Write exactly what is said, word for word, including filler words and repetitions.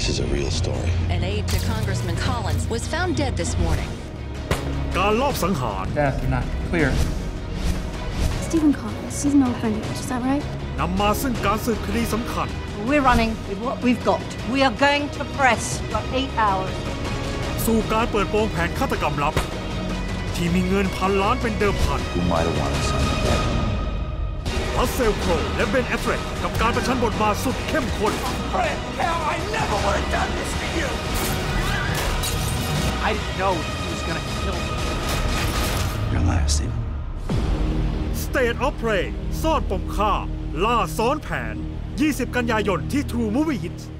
This is a real story. An aide to Congressman Collins was found dead this morning. Death is not clear. Stephen Collins, he's no offender, is that right? We're running with what we've got. We are going to press for eight hours. Who might have wanted something better? Fred, hell, I never would have done this to you! I didn't know he was gonna kill me. You're a liar, Stephen. State of Play ซ่อนปมฆ่าล่าซ้อนแผน ยี่สิบ กันยายนที่ True Movie Hits